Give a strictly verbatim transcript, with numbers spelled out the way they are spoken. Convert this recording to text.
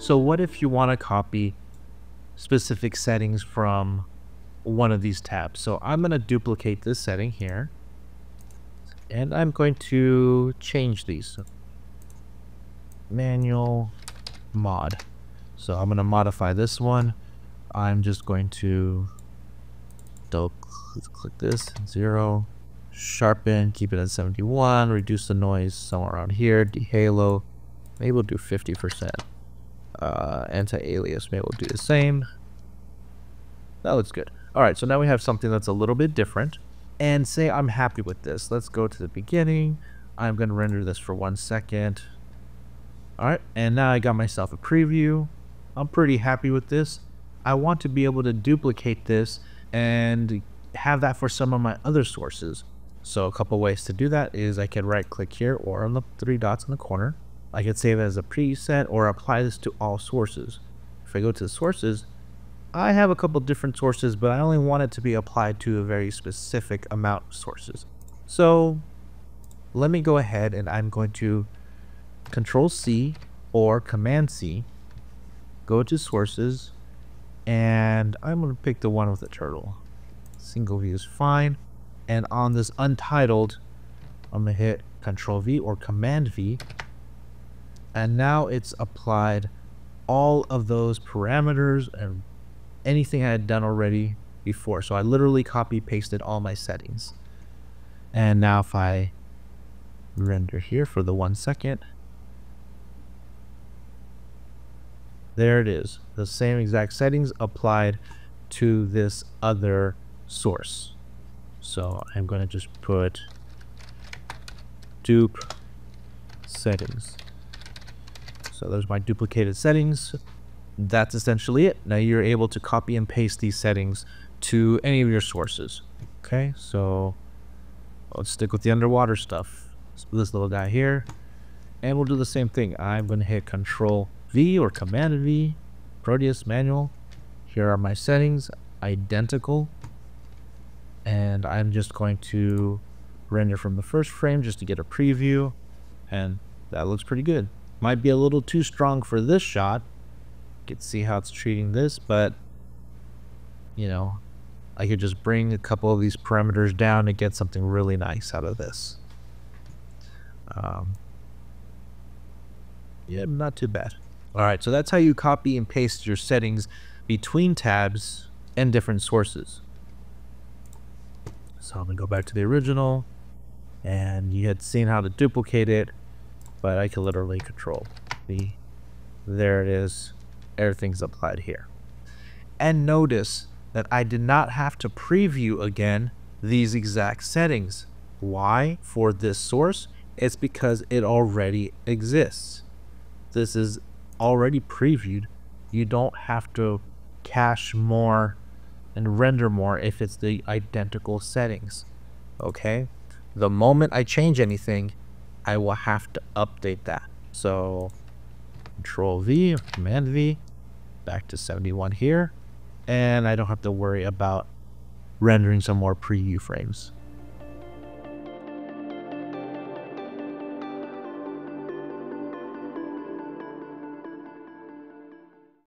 So what if you want to copy specific settings from one of these tabs? So I'm going to duplicate this setting here, and I'm going to change these. Manual mod. So I'm going to modify this one. I'm just going to double click this, zero, sharpen, keep it at seventy-one, reduce the noise somewhere around here, dehalo, maybe we'll do fifty percent. Uh, anti-alias, maybe we'll do the same. That looks good. Alright, so now we have something that's a little bit different. And say I'm happy with this. Let's go to the beginning. I'm going to render this for one second. Alright, and now I got myself a preview. I'm pretty happy with this. I want to be able to duplicate this and have that for some of my other sources. So a couple ways to do that is I could right click here or on the three dots in the corner. I could save it as a preset or apply this to all sources. If I go to the sources, I have a couple different sources, but I only want it to be applied to a very specific amount of sources. So let me go ahead and I'm going to Control C or Command C, go to sources, and I'm going to pick the one with the turtle. Single view is fine. And on this untitled, I'm going to hit Control V or Command V. And now it's applied all of those parameters and anything I had done already before. So I literally copy pasted all my settings. And now if I render here for the one second, there it is. The same exact settings applied to this other source. So I'm going to just put dupe settings. So there's my duplicated settings. That's essentially it. Now you're able to copy and paste these settings to any of your sources. Okay, so let's stick with the underwater stuff. This little guy here. And we'll do the same thing. I'm going to hit Control V or Command V, Proteus Manual. Here are my settings, identical. And I'm just going to render from the first frame just to get a preview. And that looks pretty good. Might be a little too strong for this shot. You can see how it's treating this, but you know, I could just bring a couple of these parameters down to get something really nice out of this. Um, yeah, not too bad. Alright, so that's how you copy and paste your settings between tabs and different sources. So I'm gonna go back to the original, and you had seen how to duplicate it. But I can literally Control V. There it is. Everything's applied here. And notice that I did not have to preview again these exact settings. Why? For this source, it's because it already exists. This is already previewed. You don't have to cache more and render more if it's the identical settings. Okay? The moment I change anything, I will have to update that. So Control V, Command V, back to seventy-one here. And I don't have to worry about rendering some more preview frames.